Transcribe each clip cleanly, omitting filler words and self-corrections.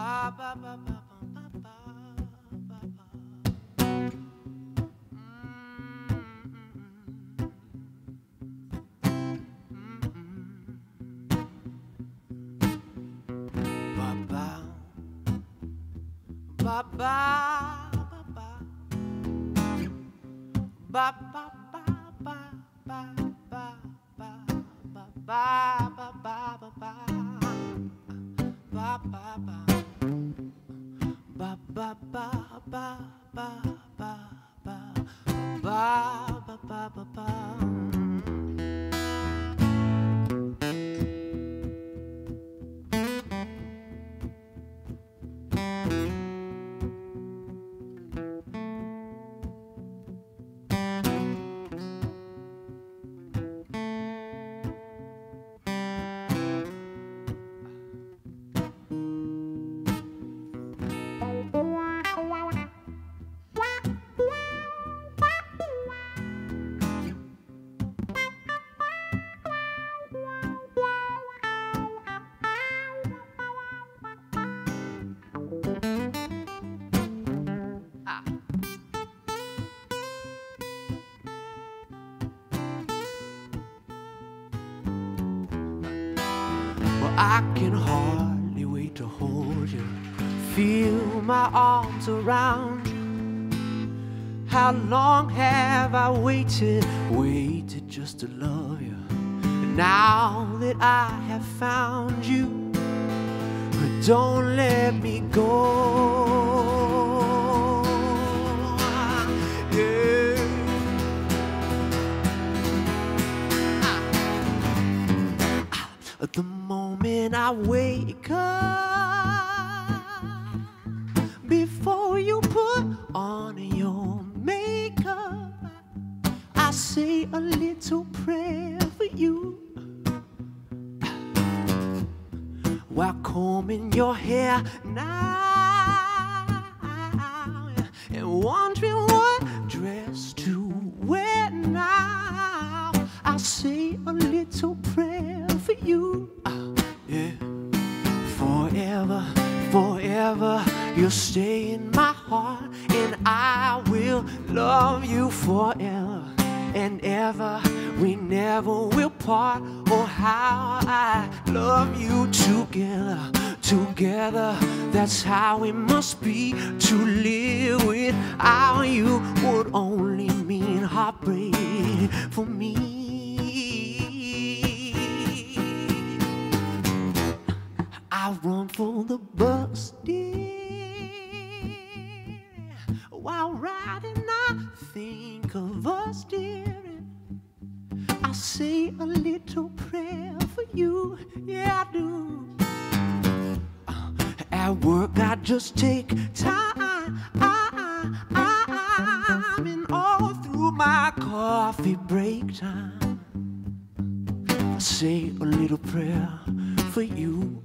ba ba ba ba ba ba ba ba. Ba ba ba ba ba ba ba ba ba ba ba ba ba ba ba ba ba. Ba ba ba ba ba ba ba ba ba ba ba ba. I can hardly wait to hold you, feel my arms around you. How long have I waited, waited just to love you? And now that I have found you, don't let me go. Yeah. At the moment I wake up, before you put on your makeup, I say a little prayer for you, while combing your hair now, and wondering what dress to wear now, I say a little prayer for you. Yeah. Forever, forever, you'll stay in my heart, and I will love you forever and ever. We never will part. Oh, how I love you. Together, together, that's how it must be. To live without you would only mean heartbreak for me. I run for the bus, dear, while riding I think of us, dear. I say a little prayer for you, yeah I do. At work I just take time, and all through my coffee break time, I say a little prayer for you.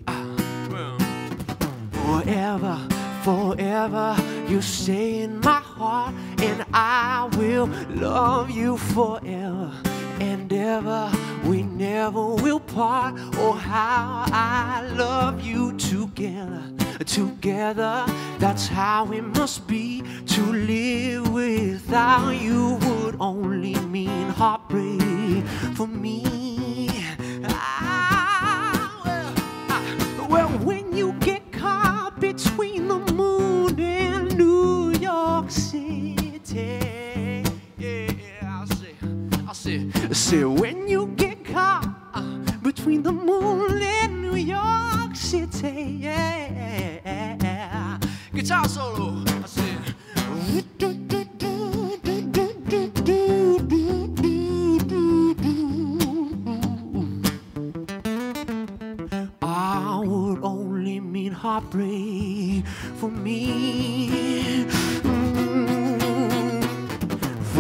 Forever, forever, you stay in my heart, and I will love you forever and ever. We never will part. Oh, how I love you. Together, together, that's how it must be. To live without you would only mean heartbreak for me. Well, when you get between the moon and New York City, yeah, I say, when you get caught between the moon and New York City, yeah, guitar solo, I say, do do do do do do do do do. I would only mean heartbreak for me.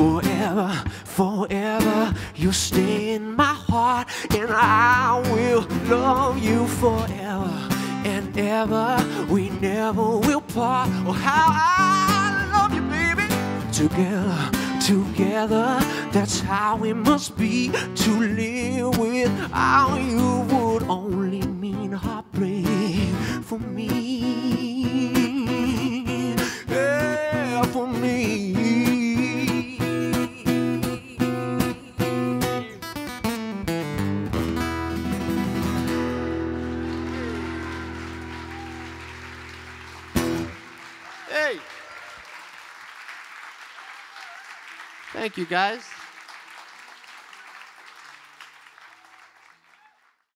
Forever, forever, you stay in my heart, and I will love you forever and ever. We never will part. Oh, how I love you, baby. Together, together, that's how it must be. To live without you would only mean heartbreak for me, yeah, for me. Hey, thank you guys.